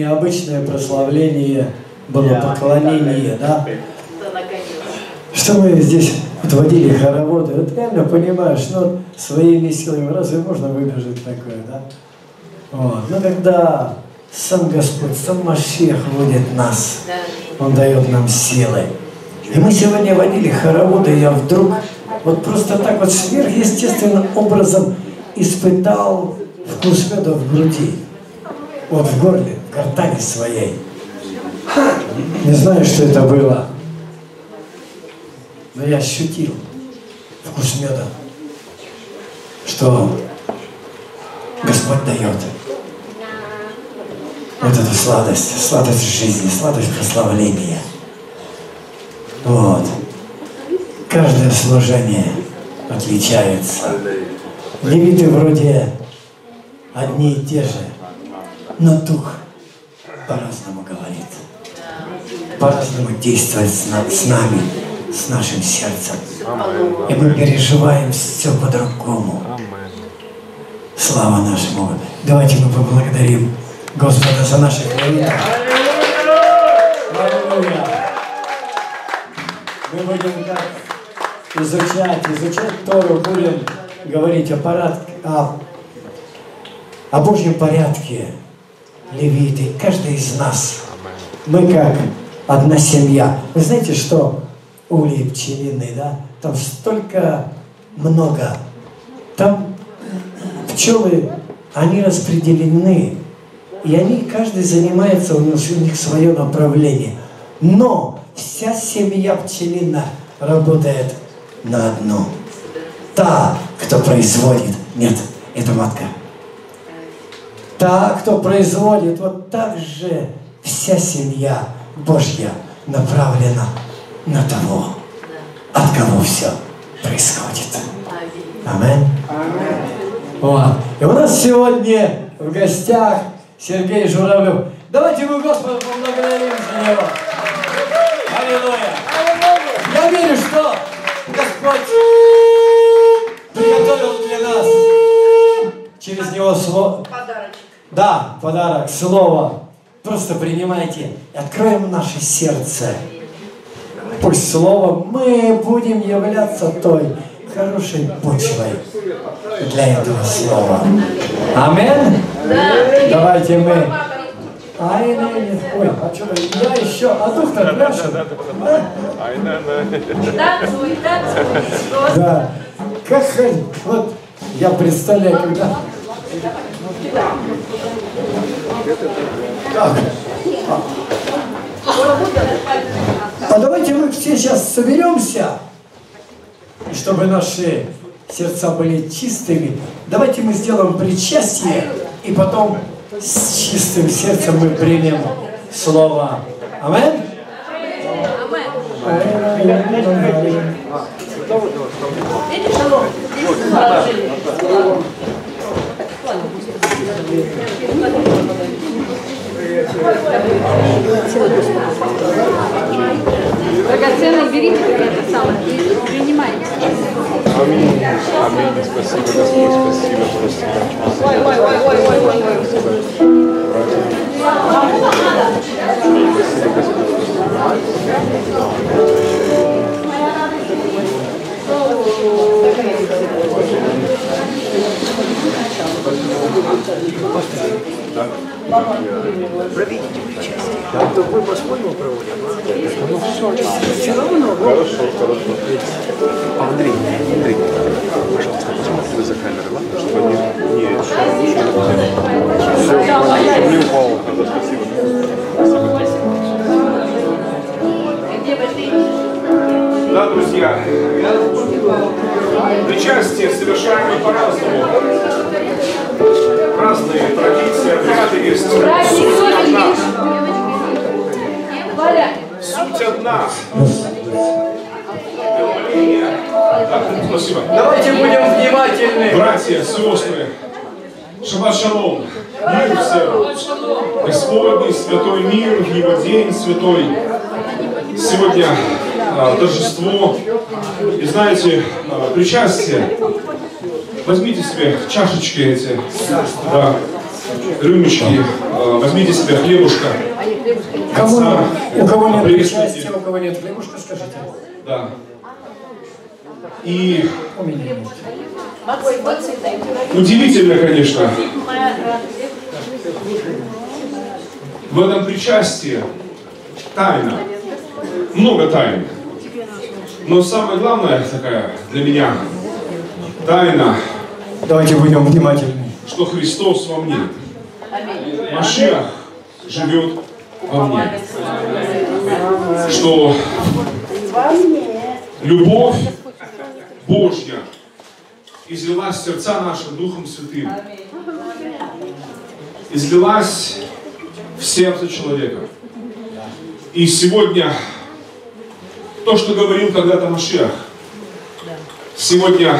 необычное прославление было, поклонение, да? Что мы здесь отводили хороводы, вот реально понимаешь, ну, своими силами разве можно выбежать такое, да? Вот. Но когда сам Господь, сам Машех водит нас, Он дает нам силы. И мы сегодня водили хороводы, и я вдруг вот просто так вот сверхъестественным образом испытал вкус меда в груди, вот в горле, в гортани своей. Ха! Не знаю, что это было, но я ощутил вкус меда, что Господь дает вот эту сладость, сладость жизни, сладость прославления. Вот. Каждое служение отличается. Левиты вроде одни и те же, но дух по-разному говорит, по-разному действует с нами, с нашим сердцем. И мы переживаем все по-другому. Слава нашему. Давайте мы поблагодарим Господа за наших левитов. Мы будем так изучать Тору, будем говорить о Божьем порядке, левиты, каждый из нас. Мы как одна семья. Вы знаете, что улей пчелиный, да? Там столько много. Там пчелы, они распределены. И они, каждый занимается, у них свое направление. Но вся семья пчелина работает на одну. Та, кто производит. Нет, это матка. Та, кто производит. Вот так же вся семья Божья направлена на того, от кого все происходит. Аминь. Вот. И у нас сегодня в гостях Сергей Журавлев. Давайте мы Господа поблагодарим за него. Аллилуйя! Я верю, что Господь приготовил для нас через Него слово. Подарочек. Да, подарок, слово. Просто принимайте. Откроем наше сердце. Пусть слово. Мы будем являться той хорошей почвой для этого слова. Аминь? Давайте мы... Ой, а что, я еще, а дух-то пляшет? Да, как, вот, я представляю, когда... А давайте мы все сейчас соберемся, чтобы наши сердца были чистыми. Давайте мы сделаем причастие, и потом... С чистым сердцем мы примем слово. Аминь? Драгоценный, берите это самое и принимайте. Аминь. Аминь. Спасибо, Господь. Спасибо. Проведите причастие. Только мы по-своему проводим. Все равно. Хорошо, хорошо. Андрей, пожалуйста, посмотрите за камерой, ладно? Чтобы не упало. Спасибо. Да, друзья, причастие совершаем по-разному. Разные традиции, обряды есть. Суть одна. Спасибо. Давайте будем внимательны. Братья, сестры, шаббат шалом. Мир всем. Господний, святой мир, его день святой. Сегодня торжество. И знаете, причастие. Возьмите себе чашечки эти, да, рюмочки. возьмите себе хлебушка. У кого нет причастия, у кого нет хлебушка, скажите. Да. И удивительно, конечно, в этом причастии тайна, много тайн. Но самое главное такая для меня тайна. Давайте будем внимательны. Что Христос во мне. Машиах живет во мне. Что любовь Божья излилась в сердца нашим Духом Святым. Излилась в сердце человека. И сегодня то, что говорил когда-то Машиах, сегодня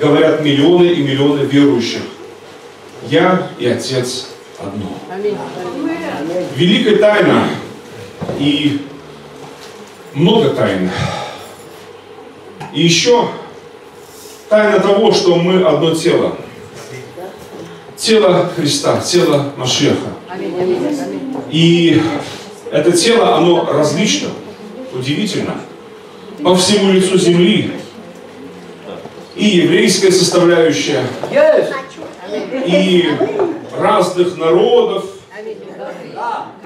говорят миллионы и миллионы верующих. Я и Отец одно. Великая тайна и много тайн. И еще тайна того, что мы одно тело. Тело Христа, тело Машиаха. И это тело, оно различно, удивительно, по всему лицу земли. И еврейская составляющая, и разных народов,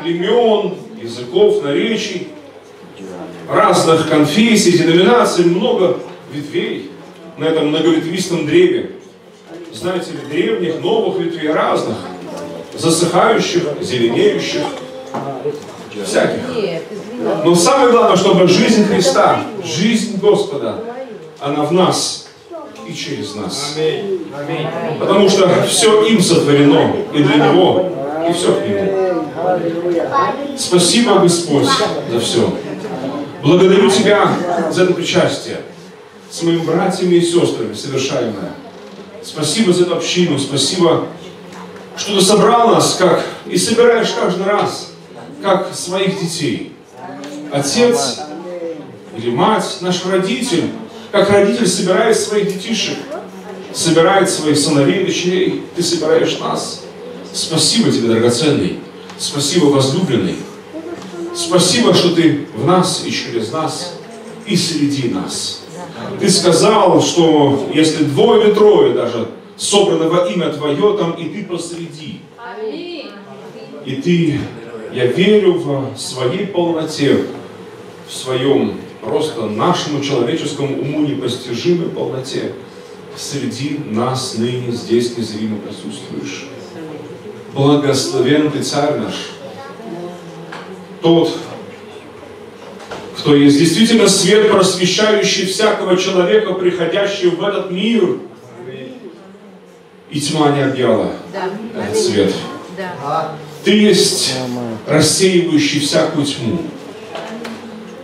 племен, языков, наречий, разных конфессий, деноминаций, много ветвей на этом многоветвистом древе. Знаете ли, древних, новых ветвей, разных, засыхающих, зеленеющих, всяких. Но самое главное, чтобы жизнь Христа, жизнь Господа, она в нас и через нас. Потому что все им сотворено, и для Него, и все к Нему. Спасибо, Господь, за все. Благодарю Тебя за это причастие с моими братьями и сестрами совершаемое. Спасибо за эту общину, спасибо, что Ты собрал нас, как и собираешь каждый раз, как своих детей. Отец или мать, наш родитель, как родитель собирает своих детишек, собирает своих сыновей, дочерей, Ты собираешь нас. Спасибо Тебе, драгоценный, спасибо, возлюбленный. Спасибо, что Ты в нас и через нас, и среди нас. Ты сказал, что если двое или трое даже собрано во имя Твое, там и Ты посреди. И Ты, я верю в своей полноте, в своем просто нашему человеческому уму непостижимой полноте, среди нас ныне здесь незримо присутствуешь. Благословен Ты, Царь наш, Тот, кто есть действительно свет, просвещающий всякого человека, приходящего в этот мир. И тьма не объяла этот свет. Ты есть рассеивающий всякую тьму.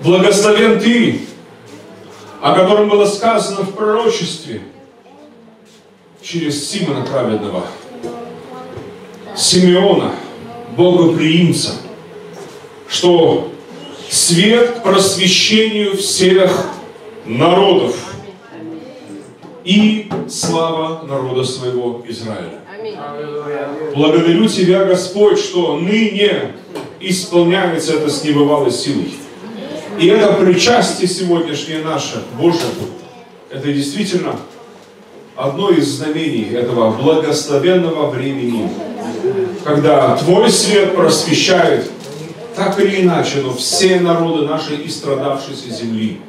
Благословен Ты, о котором было сказано в пророчестве через Симона Праведного, Симеона, Богоприимца, что свет к просвещению всех народов и слава народа своего Израиля. Благодарю Тебя, Господь, что ныне исполняется это с небывалой силой. И это причастие сегодняшнее наше, Боже, это действительно одно из знамений этого благословенного времени, когда Твой свет просвещает, так или иначе, но все народы нашей истрадавшейся земли.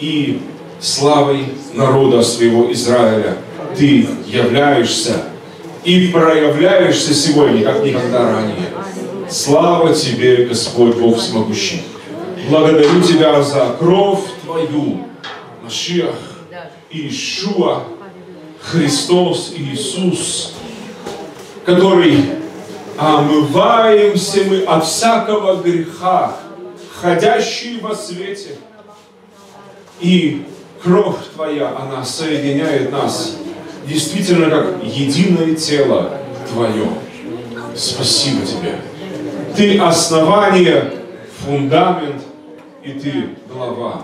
И славой народа своего Израиля Ты являешься и проявляешься сегодня, как никогда ранее. Слава Тебе, Господь Бог всемогущий! Благодарю Тебя за кровь Твою, Машиах, Иешуа, Христос Иисус, который омываемся мы от всякого греха, ходящий во свете. И кровь Твоя, она соединяет нас, действительно, как единое тело Твое. Спасибо Тебе. Ты основание, фундамент. И Ты глава,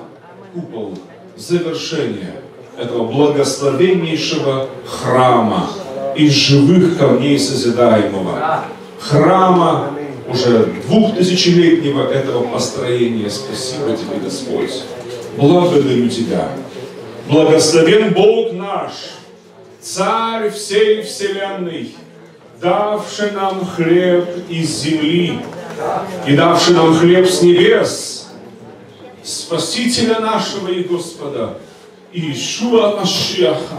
купол, завершение этого благословеннейшего храма из живых камней созидаемого, храма, уже 2000-летнего этого построения. Спасибо тебе, Господь. Благодарю тебя. Благословен Бог наш, Царь всей вселенной, давший нам хлеб из земли и давший нам хлеб с небес, Спасителя нашего и Господа, Иешуа Машиаха.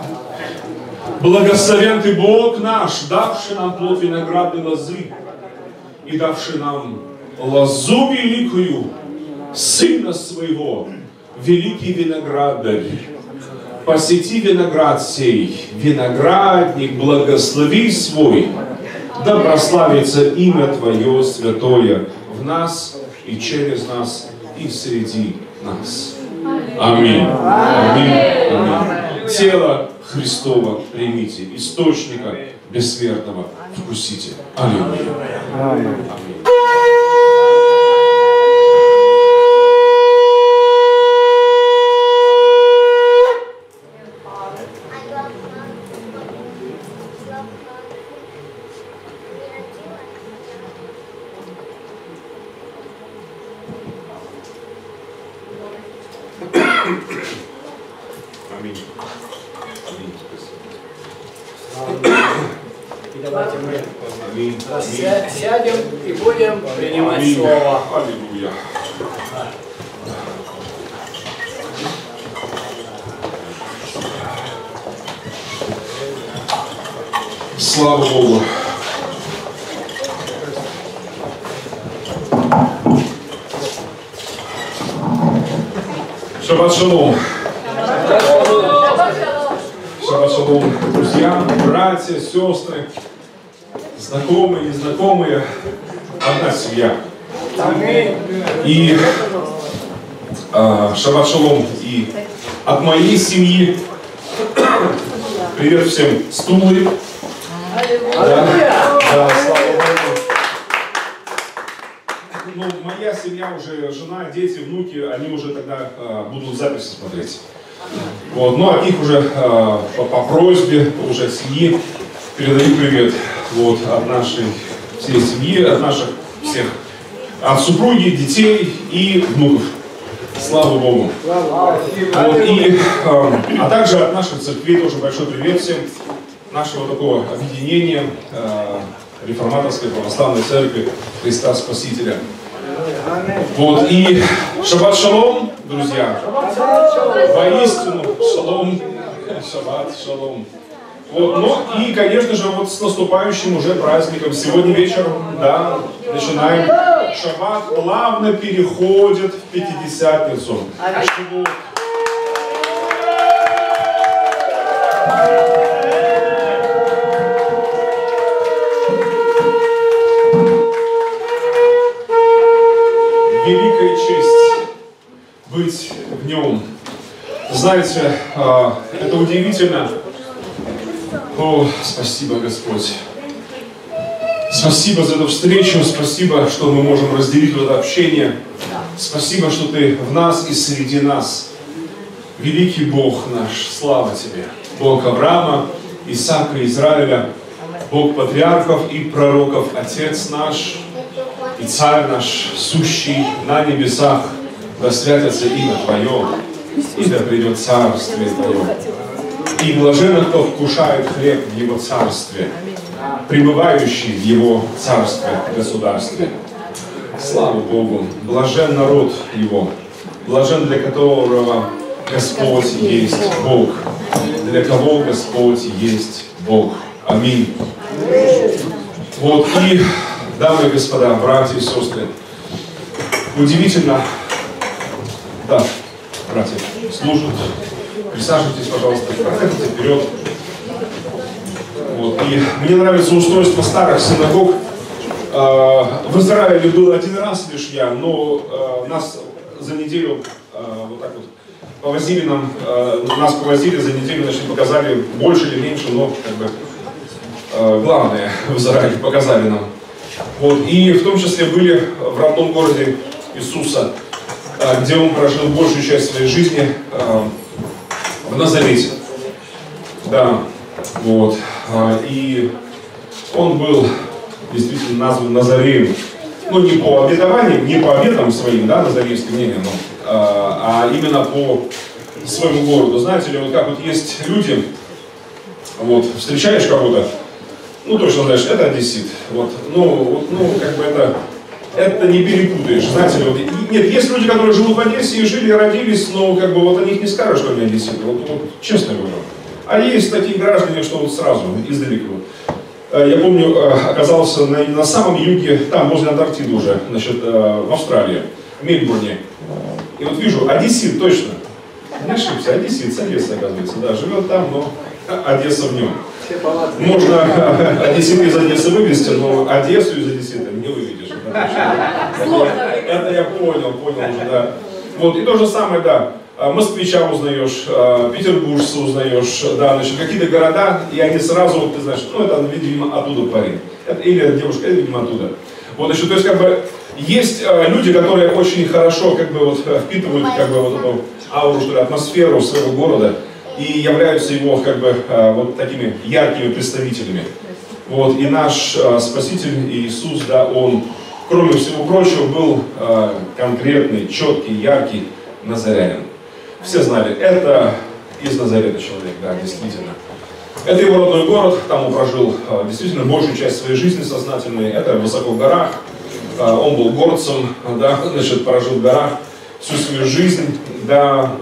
Благословен ты, Бог наш, давший нам плод виноградной лозы и давший нам лозу великую, Сына Своего, великий виноградарь. Посети виноград сей, виноградник, благослови свой, да прославится имя Твое святое в нас и через нас и среди нас. Аминь. Аминь. Аминь. Тело Христово примите, источника бессмертного вкусите. Аллилуйя. Аминь. Сядем и будем принимать слово. Аллилуйя. Слава Богу. Шаббат шалом. Шаббат шалом, друзья, братья, сестры. Знакомые, незнакомые, одна семья. И шаббат шалом и от моей семьи. Привет всем с Тулы. Да, слава Богу. Ну, моя семья уже, жена, дети, внуки, они уже тогда будут записи смотреть. Вот, но от них уже по просьбе уже семьи передаю привет. Вот, от нашей всей семьи, от наших всех, от супруги, детей и внуков. Слава Богу. Вот, и, а также от нашей церкви тоже большой привет всем, нашего такого объединения Реформаторской Православной Церкви Христа Спасителя. Вот, и шаббат шалом, друзья. Воистину, шалом, шаббат шалом. Вот, ну и, конечно же, вот с наступающим уже праздником. Сегодня вечером, да, начинаем. Шаббат плавно переходит в Пятидесятницу. Великая честь быть в нем. Знаете, это удивительно. О, спасибо, Господь. Спасибо за эту встречу, спасибо, что мы можем разделить вот это общение. Спасибо, что Ты в нас и среди нас. Великий Бог наш, слава Тебе. Бог Авраама, Исаака, Израиля, Бог патриархов и пророков, Отец наш и Царь наш, сущий на небесах, да святится имя Твое, и да придет Царствие Твое. И блажен, кто вкушает хлеб в Его Царстве, пребывающий в Его Царстве, государстве. Слава Богу! Блажен народ Его, блажен, для которого Господь есть Бог, для кого Господь есть Бог. Аминь. Вот и, дамы и господа, братья и сестры, удивительно, да, братья, служат. Присаживайтесь, пожалуйста, проходите вперед. Вот. И мне нравится устройство старых синагог. В Израиле был один раз лишь я, но нас за неделю вот так вот повозили, нас повозили за неделю, значит, показали больше или меньше, но как бы главное в Израиле показали нам. Вот. И в том числе были в родном городе Иисуса, где он прожил большую часть своей жизни. В Назарете. Да, вот. И он был действительно назван Назареем. Ну, не по обетованиям, не по обетам своим, да, назарейским именем, а именно по своему городу. Знаете ли, вот как вот есть люди, вот, встречаешь кого-то, ну, точно знаешь, это одессит, вот, ну, как бы это не перепутаешь, знаете ли, вот, нет, есть люди, которые живут в Одессе и жили, и родились, но, как бы, вот, о них не скажешь, что они одесситы, вот, честно говорю. А есть такие граждане, что вот сразу, издалека. Я помню, оказался на самом юге, там, возле Антарктиды уже, значит, в Австралии, в Мельбурне. И вот вижу, одессит, точно. Не ошибся, одессит, с Одессы, оказывается, да, живет там, но Одесса в нем. Можно одесситы из Одессы вывести, но Одессу из одессита не выведешь. Это я понял уже, да. Вот, и то же самое, да. Москвича узнаешь, петербуржца узнаешь, да, значит, какие-то города, и они сразу, вот ты знаешь, ну, это, видимо, оттуда парень. Или девушка, это, видимо, оттуда. Вот, значит, то есть, как бы, есть люди, которые очень хорошо, как бы, вот, впитывают, как бы, вот эту ауру, что ли, атмосферу своего города и являются его, как бы, вот такими яркими представителями. Вот, и наш Спаситель Иисус, да, он, кроме всего прочего, был конкретный, четкий, яркий назарянин. Все знали, это из Назарета человек, да, действительно. Это его родной город, там он прожил действительно большую часть своей жизни сознательной. Это высоко в горах, он был горцем, да, значит, прожил в горах всю свою жизнь, да.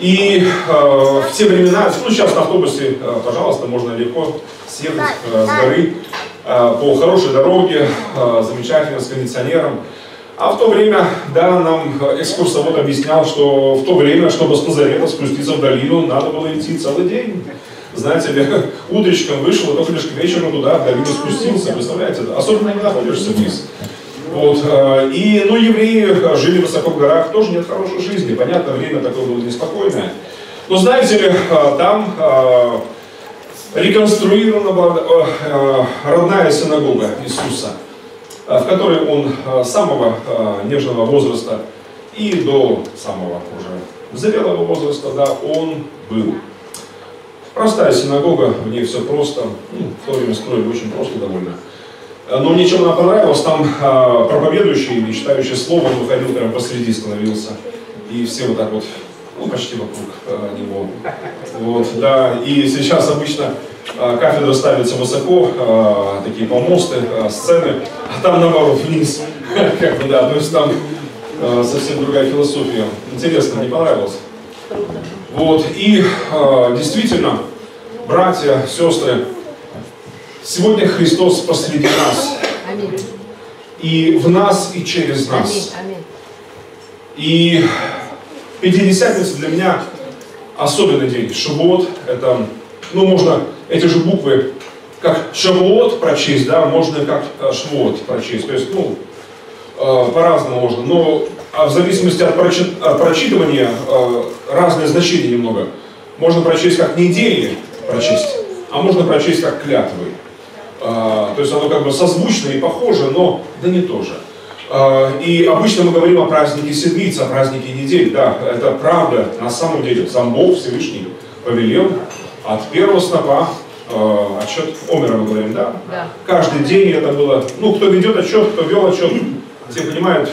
И в те времена, ну, сейчас на автобусе, пожалуйста, можно легко съехать с горы по хорошей дороге, замечательно, с кондиционером. А в то время, да, нам экскурсовод объяснял, что в то время, чтобы с Назарета спуститься в долину, надо было идти целый день. Знаете ли, утречком вышел, и только лишь к вечеру туда в долину спустился, представляете? Особенно не находишься вниз. Вот. И, ну, евреи жили высоко в горах, тоже нет хорошей жизни. Понятно, время такое было неспокойное. Но, знаете ли, там реконструирована была родная синагога Иисуса, в которой он с самого нежного возраста и до самого уже зрелого возраста, да, он был. Простая синагога, в ней все просто, ну, в то время строили очень просто довольно. Но мне чем она понравилась, там проповедующий или читающий слово, он выходил прямо посреди, становился. И все вот так вот, ну, почти вокруг него. Вот, да, и сейчас обычно кафедра ставится высоко, такие помосты, сцены, а там наоборот вниз, как бы, да, то есть там совсем другая философия. Интересно, не понравилось? Вот, и действительно, братья, сестры, сегодня Христос посреди нас, и в нас, и через нас. И Пятидесятница для меня особенный день. Шивот, это, ну, можно эти же буквы, как Шавуот прочесть, да, можно как Швот прочесть. То есть, ну, по-разному можно. Но в зависимости от прочитывания разные значения немного. Можно прочесть как недели, прочесть, а можно прочесть как клятвы. То есть оно как бы созвучно и похоже, но да не то же. И обычно мы говорим о празднике Седмиц, о празднике недель. Да, это правда, на самом деле. Сам Бог Всевышний повелел от первого снопа отчет Омера, мы говорим, да? Да. Каждый день это было. Ну, кто ведет отчет, кто вел отчет, все понимают,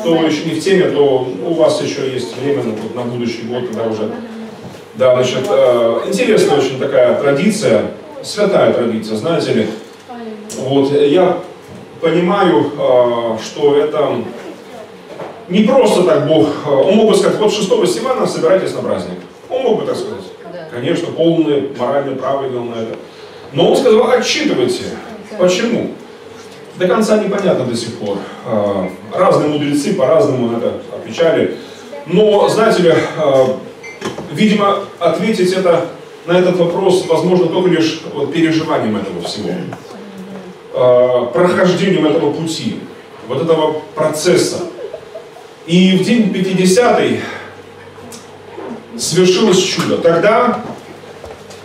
кто еще не в теме, то у вас еще есть время вот, на будущий год, когда уже. Да, значит, интересная очень такая традиция, святая традиция, знаете ли. Вот, я понимаю, что это не просто так Бог. Он мог бы сказать, вот 6-го Сивана собирайтесь на праздник. Он мог бы так сказать. Конечно, полное моральное право имел на это. Но он сказал, отчитывайте. Почему? До конца непонятно до сих пор. Разные мудрецы по-разному это отвечали. Но, знаете ли, видимо, ответить это, на этот вопрос возможно только лишь вот переживанием этого всего. Прохождением этого пути, вот этого процесса. И в день 50-й свершилось чудо. Тогда,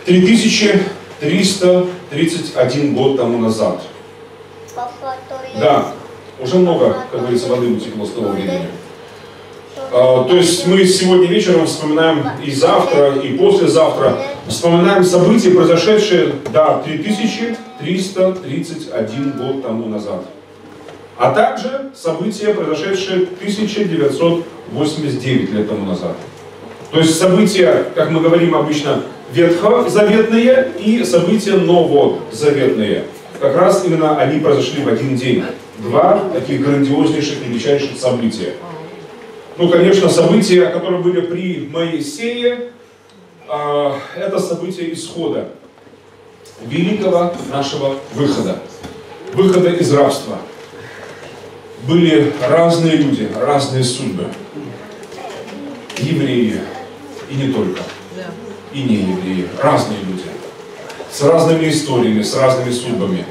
3331 год тому назад. Да, уже много, как говорится, воды утекло с того времени. То есть мы сегодня вечером вспоминаем и завтра, и послезавтра. Вспоминаем события, произошедшие, да, 3331 331 год тому назад, а также события, произошедшие 1989 лет тому назад. То есть события, как мы говорим обычно, ветхозаветные и события новозаветные. Как раз именно они произошли в один день. Два таких грандиознейших, величайших события. Ну, конечно, события, которые были при Моисее, это события исхода. Великого нашего выхода. Выхода из рабства. Были разные люди, разные судьбы. Евреи, и не только, и не евреи, разные люди, с разными историями, с разными судьбами.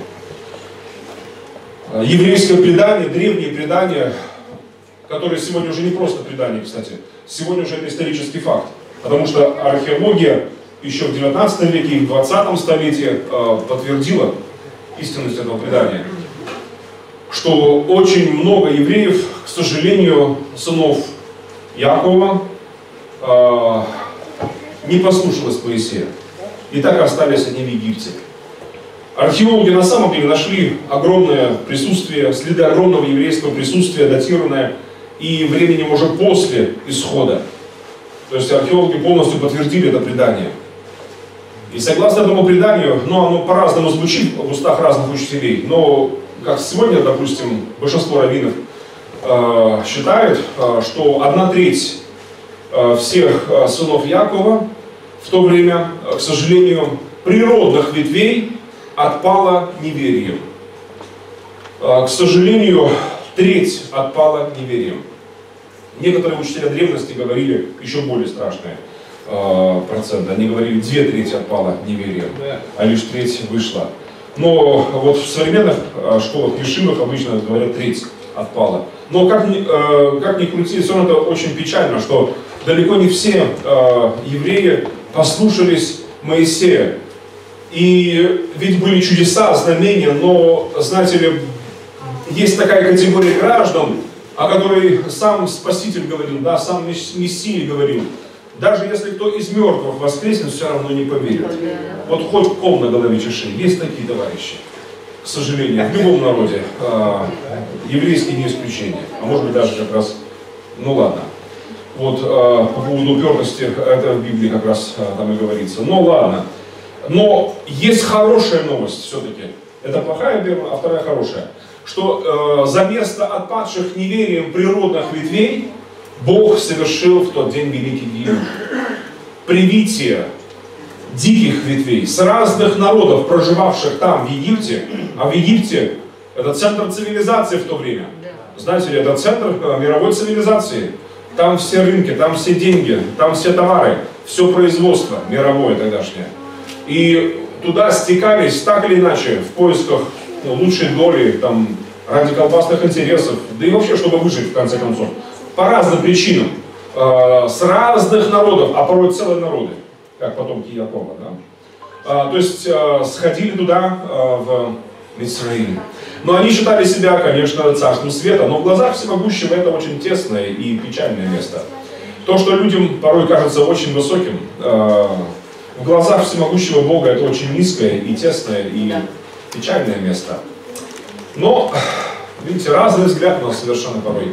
Еврейское предание, древние предания, которые сегодня уже не просто предания, кстати, сегодня уже это исторический факт, потому что археология еще в 19 веке и в 20 столетии подтвердила истинность этого предания, что очень много евреев, к сожалению, сынов Якова, не послушалась Моисея, и так остались они в Египте. Археологи на самом деле нашли огромное присутствие, следы огромного еврейского присутствия, датированное и временем уже после исхода. То есть археологи полностью подтвердили это предание. И согласно этому преданию, ну, оно по-разному звучит в устах разных учителей, но как сегодня, допустим, большинство раввинов считают, что 1/3 всех сынов Якова в то время, к сожалению, природных ветвей отпала неверием. К сожалению, 1/3 отпала неверием. Некоторые учителя древности говорили еще более страшные проценты. Они говорили, 2/3 отпала неверием, а лишь 1/3 вышла. Но вот в современных школах, ешивах обычно говорят 1/3 отпала. Но как ни крути, все равно это очень печально, что далеко не все евреи послушались Моисея. И ведь были чудеса, знамения, но, знаете ли, есть такая категория граждан, о которой сам Спаситель говорил, да, сам Мессия говорил. Даже если кто из мертвых воскреснет, все равно не поверит. Вот хоть ком на голове чеши, есть такие товарищи. К сожалению, в любом народе, еврейский не исключение, а может быть даже как раз, ну ладно, вот по поводу упертости, это в Библии как раз там и говорится, ну ладно. Но есть хорошая новость все-таки, это плохая первая, а вторая хорошая, что за место отпадших неверием природных ветвей Бог совершил в тот день великий день привития диких ветвей, с разных народов, проживавших там, в Египте. А в Египте это центр цивилизации в то время. Знаете ли, это центр мировой цивилизации. Там все рынки, там все деньги, там все товары, все производство мировое тогдашнее. И туда стекались так или иначе в поисках лучшей доли, там, ради колбасных интересов, да и вообще, чтобы выжить в конце концов. По разным причинам, с разных народов, а порой целые народы. Как потомки Якова, да? То есть сходили туда, в Мицраим. Но они считали себя, конечно, царством света, но в глазах всемогущего это очень тесное и печальное место. То, что людям порой кажется очень высоким, в глазах всемогущего Бога это очень низкое и тесное и печальное место. Но, видите, разный взгляд у нас совершенно порой.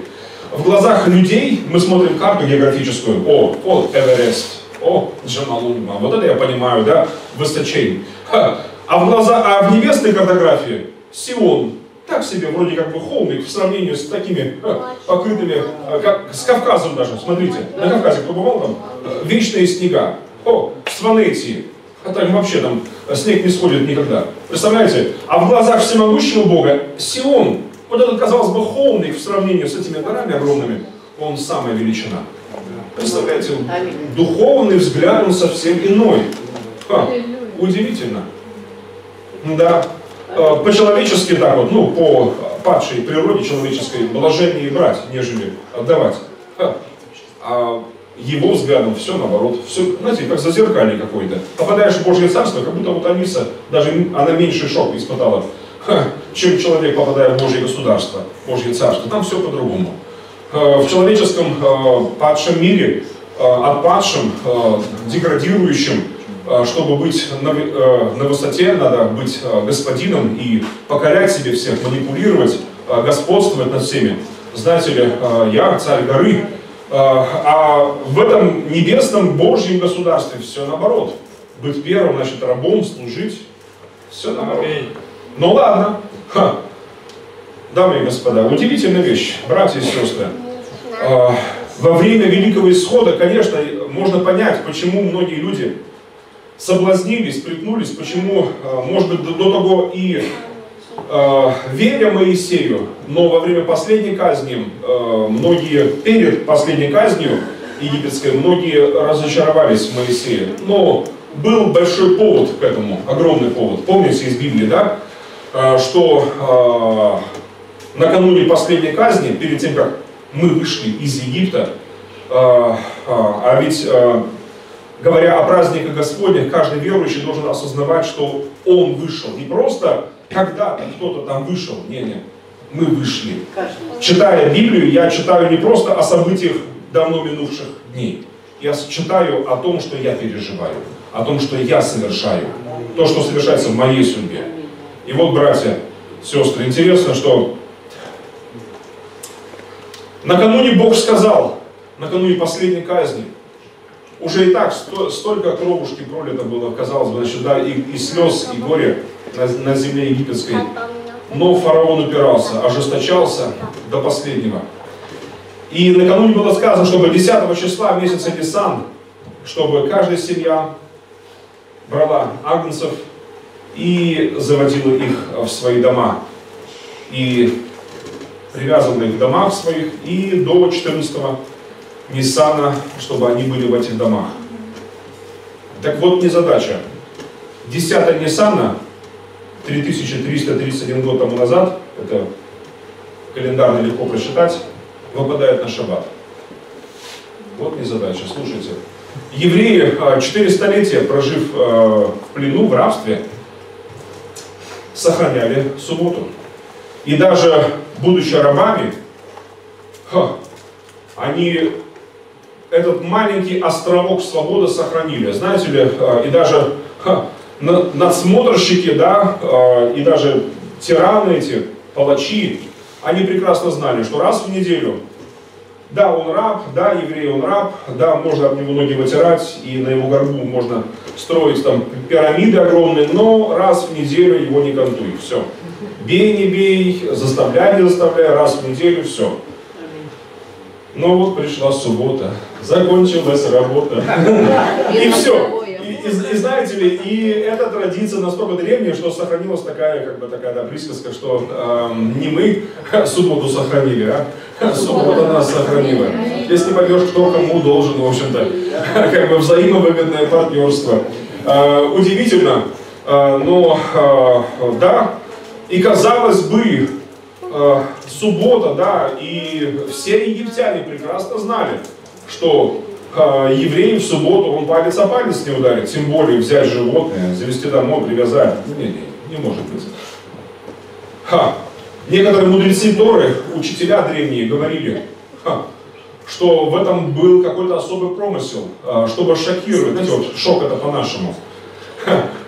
В глазах людей мы смотрим карту географическую. О, вот Эверест. О, Джамалунгма, вот это я понимаю, да, высочей. А в небесной картографии Сион, так себе, вроде как бы холмик в сравнении с такими покрытыми, как с Кавказом даже, смотрите, на Кавказе кто бывал там? Вечные снега. О, в Сванетии, а там вообще там снег не сходит никогда. Представляете? А в глазах всемогущего Бога Сион, вот этот, казалось бы, холмик в сравнении с этими горами огромными, он самая величина. Представляете, духовный взгляд, он совсем иной. Удивительно. Да. По-человечески так вот, ну, по падшей природе человеческой, блажение брать, нежели отдавать. А его взглядом все наоборот. Все, знаете, как зазеркалье какое-то. Попадаешь в Божье Царство, как будто вот Алиса, даже она меньше шок испытала, чем человек, попадая в Божье государство, Божье Царство. Там все по-другому. В человеческом падшем мире, отпадшем, деградирующем, чтобы быть на высоте, надо быть господином и покорять себе всех, манипулировать, господствовать над всеми. Знаете ли, я царь горы, а в этом небесном Божьем государстве все наоборот. Быть первым, значит, рабом, служить, все наоборот. Ну ладно. Ха. Дамы и господа, удивительная вещь, братья и сестры. Во время Великого Исхода, конечно, можно понять, почему многие люди соблазнились, приткнулись, почему, может быть, до того и веря Моисею, но во время последней казни, многие перед последней казнью египетской, многие разочаровались в Моисее. Но был большой повод к этому, огромный повод. Помните из Библии, да? Что накануне последней казни, перед тем, как мы вышли из Египта, а ведь, говоря о праздниках Господних, каждый верующий должен осознавать, что он вышел. Не просто когда-то кто-то там вышел, не-не, мы вышли. Читая Библию, я читаю не просто о событиях давно минувших дней, я читаю о том, что я переживаю, о том, что я совершаю, то, что совершается в моей судьбе. И вот, братья, сестры, интересно, что накануне Бог сказал, накануне последней казни, уже и так столько кровушки пролито было, казалось бы, значит, да, и слез, и горе на земле египетской. Но фараон упирался, ожесточался до последнего. И накануне было сказано, чтобы 10 числа месяца Нисан, чтобы каждая семья брала агнцев и заводила их в свои дома. И привязывала их в домах своих, и до 14-го Ниссана, чтобы они были в этих домах. Так вот, незадача. 10 Ниссана, 3331 год тому назад, это календарно легко просчитать, выпадает на шаббат. Вот незадача, слушайте. Евреи 4 столетия, прожив в плену, в рабстве, сохраняли субботу. И даже будучи рабами, они этот маленький островок свободы сохранили. Знаете ли, и даже надсмотрщики, да, и даже тираны эти, палачи, они прекрасно знали, что раз в неделю, да, он раб, да, еврей он раб, да, можно от него ноги вытирать, и на его горбу можно строить там пирамиды огромные, но раз в неделю его не контуй, все. Бей, не бей, заставляй, не заставляй, раз в неделю, все. Но вот пришла суббота, закончилась работа, и все. И знаете ли, и эта традиция настолько древняя, что сохранилась такая, как бы такая, да, присказка, что не мы субботу сохранили, а суббота нас сохранила. Здесь не поймешь, кто кому должен, в общем-то, как бы взаимовыгодное партнерство. Удивительно, но да, и казалось бы, суббота, да, и все египтяне прекрасно знали, что евреи в субботу, он палец о палец не ударит, тем более взять животное, завести домой, привязать. Не может быть. Некоторые мудрецы Торы, учителя древние, говорили, что в этом был какой-то особый промысел, чтобы шокировать, знаете, вот шок это по-нашему,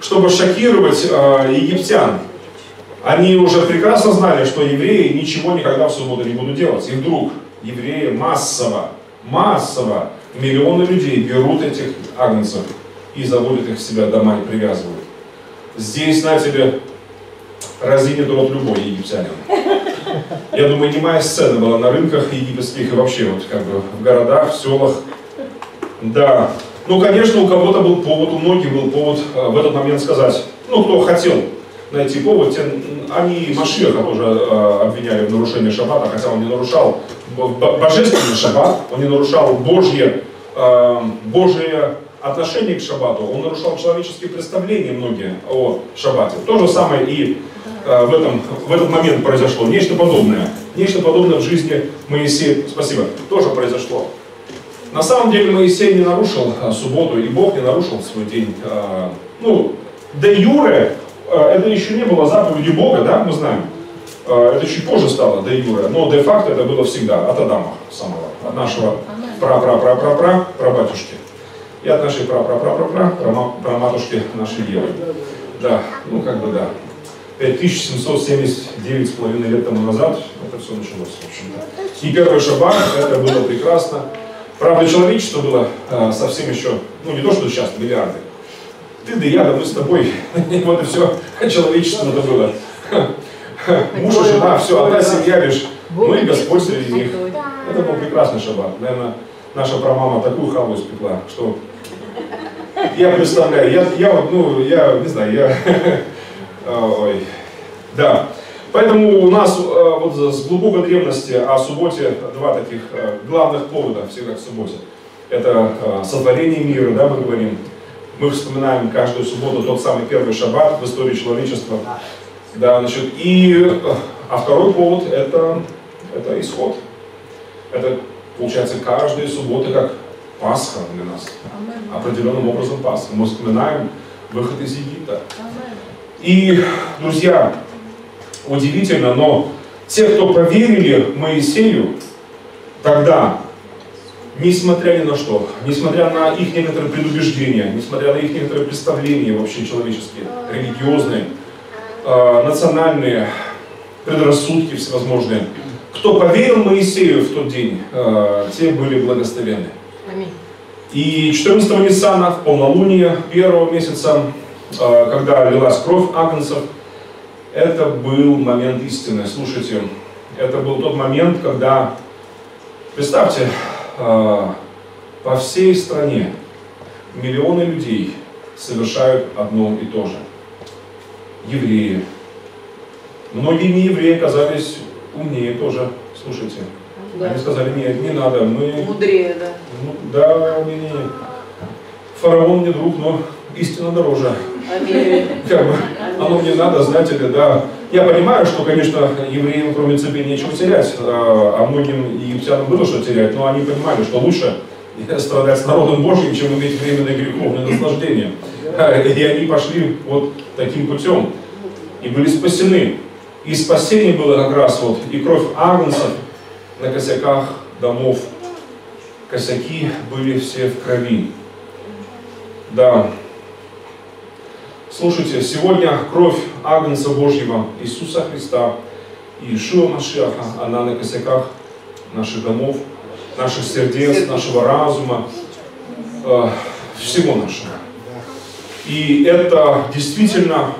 чтобы шокировать египтян. Они уже прекрасно знали, что евреи ничего никогда в субботу не будут делать. И вдруг евреи массово, миллионы людей берут этих агнцев и заводят их в себя дома и привязывают. Здесь, на тебе, разинет рот любой египтянин. Я думаю, немая сцена была на рынках египетских и вообще вот как бы в городах, в селах. Да. Ну, конечно, у кого-то был повод, у многих был повод в этот момент сказать, ну, кто хотел найти повод, они Машиаха тоже обвиняли в нарушении шаббата, хотя он не нарушал божественный шаббат, он не нарушал Божие отношение к шаббату, он нарушал человеческие представления многие о шаббате. То же самое и в этот момент произошло, нечто подобное в жизни Моисея, спасибо, тоже произошло. На самом деле Моисей не нарушил субботу, и Бог не нарушил свой день, ну, де юре. Это еще не было заповедью Бога, да, мы знаем. Это еще позже стало де юре, но де-факто это было всегда от Адама самого, от нашего пра-пра-пра-пра-пра-пра-батюшки. и от нашей праматушки нашей Евы. Да, ну как бы да. 5779,5 лет тому назад это все началось, в общем-то. И первый шаббат, это было прекрасно. Правда, человечество было совсем еще, ну не то, что сейчас, миллиарды. Ты да я, да мы с тобой. Вот и все человечество-то было. Муж и жена, все, одна семья лишь. Ну и Господь среди них. Это был прекрасный шаббат. Наверное, наша прамама такую халву испекла, что я представляю, я не знаю, я... Ой. Да. Поэтому у нас вот с глубокой древности о субботе два таких главных повода всегда к субботе. Это сотворение мира, да, мы говорим. Мы вспоминаем каждую субботу тот самый первый шаббат в истории человечества. Да, значит, а второй повод это исход. Это получается каждая суббота как Пасха для нас. Определенным образом Пасха. Мы вспоминаем выход из Египта. И, друзья, удивительно, но те, кто поверили Моисею, тогда, несмотря ни на что, несмотря на их некоторые предубеждения, несмотря на их некоторые представления вообще человеческие, религиозные, национальные, предрассудки всевозможные, кто поверил Моисею в тот день, те были благословены. И 14-го Ниссана, в полнолуние, первого месяца, когда лилась кровь агнцев, это был момент истины. Слушайте, это был тот момент, когда, представьте, по всей стране миллионы людей совершают одно и то же. Евреи. Многие не евреи оказались умнее тоже, слушайте. Да. Они сказали, нет, не надо, мы... Мудрее, да. Ну, да, не. Фараон не друг, но... Истина дороже. Как бы, оно мне надо, знаете ли, да. Я понимаю, что, конечно, евреям, кроме цепи, нечего терять, а многим египтянам было что терять, но они понимали, что лучше страдать с народом Божьим, чем иметь временное греховное наслаждение. И они пошли вот таким путем и были спасены. И спасение было как раз вот и кровь агнцев на косяках домов. Косяки были все в крови. Да. Слушайте, сегодня кровь Агнца Божьего Иисуса Христа и Иешуа Машиаха, она на косяках наших домов, наших сердец, нашего разума, всего нашего. И это действительно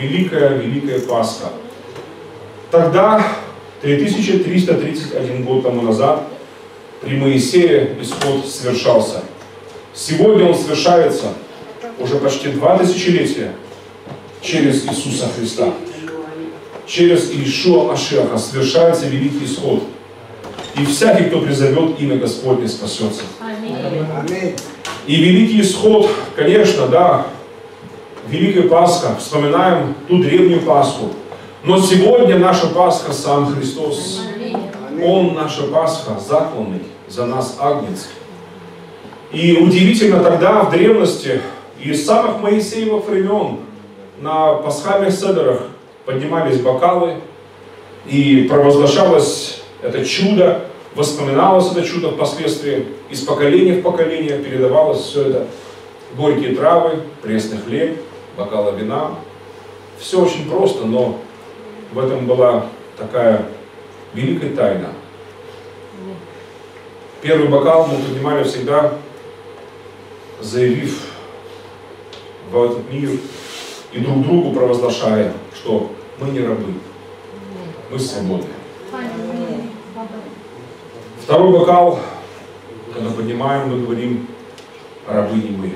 великая-великая Пасха. Тогда, 3331 год тому назад, при Моисее исход совершался. Сегодня он совершается уже почти 2000 летия через Иисуса Христа, через Иешуа Машиаха совершается великий исход. И всякий, кто призовет имя Господне, спасется. Аминь. И великий исход, конечно, да, великая Пасха, вспоминаем ту древнюю Пасху. Но сегодня наша Пасха сам Христос. Он наша Пасха, закланный за нас Агнец. И удивительно тогда, в древности, из самых Моисеевых времен на пасхальных седерах поднимались бокалы и провозглашалось это чудо, воспоминалось это чудо впоследствии, из поколения в поколение передавалось все это. Горькие травы, пресный хлеб, бокалы вина. Все очень просто, но в этом была такая великая тайна. Первый бокал мы поднимали всегда, заявив в этот мир и друг другу провозглашая, что мы не рабы, мы свободны. Второй бокал, когда поднимаем, мы говорим, рабы не мы.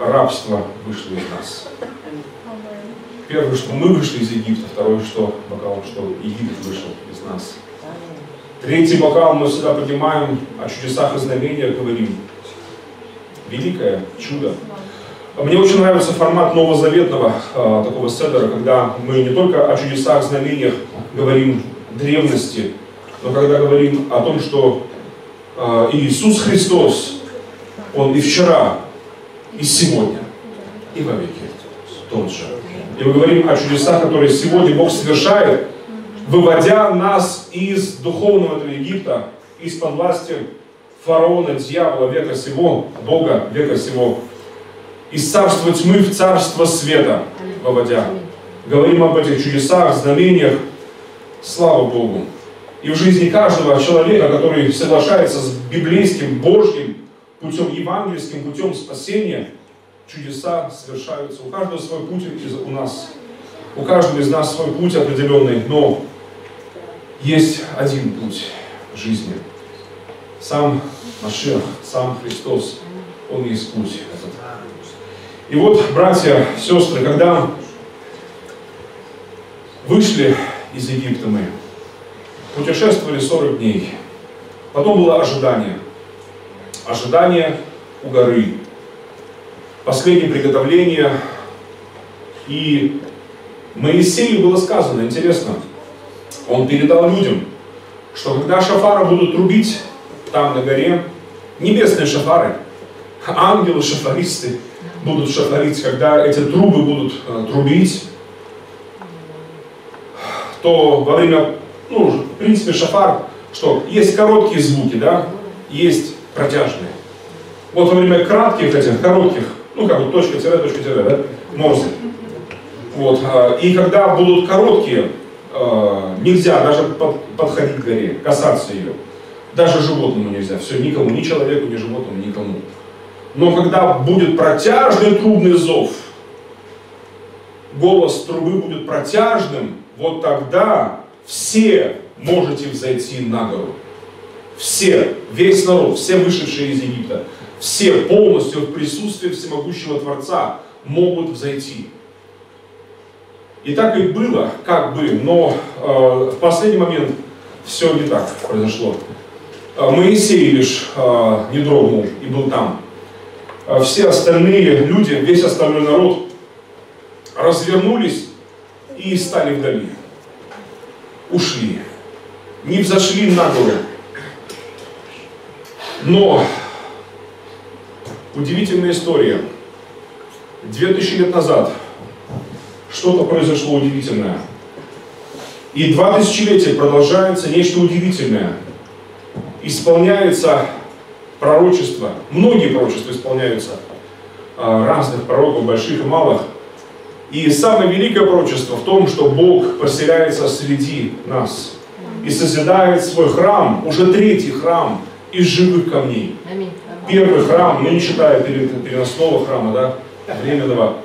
Рабство вышло из нас. Первое, что мы вышли из Египта, второе, что бокал, что Египет вышел из нас. Третий бокал мы всегда поднимаем, о чудесах и знамениях говорим. Великое чудо. Мне очень нравится формат новозаветного такого седера, когда мы не только о чудесах, знамениях говорим древности, но когда говорим о том, что Иисус Христос, Он и вчера, и сегодня, и вовеки тот же. И мы говорим о чудесах, которые сегодня Бог совершает, выводя нас из духовного Египта, из-под власти фараона, дьявола века сего, Бога века сего, из царства тьмы в царство света выводя. Говорим об этих чудесах, знамениях, слава Богу. И в жизни каждого человека, который соглашается с библейским, божьим путем, евангельским путем спасения, чудеса совершаются. У каждого свой путь, у нас, у каждого из нас свой путь определенный, но есть один путь жизни. Сам Машиах, сам Христос, Он есть путь этот. И вот, братья, сестры, когда вышли из Египта мы, путешествовали 40 дней, потом было ожидание. Ожидание у горы, последнее приготовление. И Моисею было сказано, интересно, он передал людям, что когда шафары будут трубить там на горе, небесные шафары, ангелы-шафаристы будут шафарить, когда эти трубы будут трубить, то во время, ну, в принципе, шафар, что есть короткие звуки, да, есть протяжные. Вот во время кратких этих, коротких, ну, как вот точка-тире, да, морзе. Вот, и когда будут короткие, нельзя даже подходить к горе, касаться ее. Даже животному нельзя, все, никому, ни человеку, ни животному, никому. Но когда будет протяжный трубный зов, голос трубы будет протяжным, вот тогда все можете взойти на гору. Все, весь народ, все вышедшие из Египта, все полностью в присутствии всемогущего Творца могут взойти. И так и было, как бы, но в последний момент все не так произошло. Моисей лишь не дрогнул и был там. Все остальные люди, весь остальной народ развернулись и стали вдали. Ушли. Не взошли на гору. Но удивительная история. 2000 лет назад что-то произошло удивительное. И 2 тысячелетия продолжается нечто удивительное. Исполняется пророчество. Многие пророчества исполняются. Разных пророков, больших и малых. И самое великое пророчество в том, что Бог поселяется среди нас. И созидает свой храм, уже 3-й храм, из живых камней. Аминь. 1-й храм, ну не считая переносного храма, да, временного,